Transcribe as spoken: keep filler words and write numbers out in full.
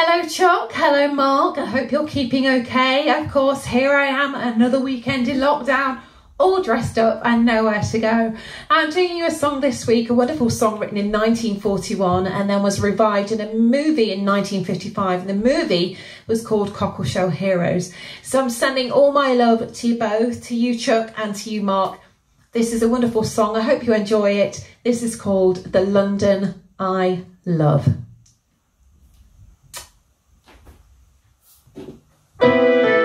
Hello Chuck, hello Mark, I hope you're keeping okay. Of course, here I am, another weekend in lockdown, all dressed up and nowhere to go. I'm doing you a song this week, a wonderful song written in nineteen forty-one and then was revived in a movie in nineteen fifty-five. And the movie was called Cockleshell Heroes. So I'm sending all my love to you both, to you Chuck and to you Mark. This is a wonderful song, I hope you enjoy it. This is called The London I Love. Thank you.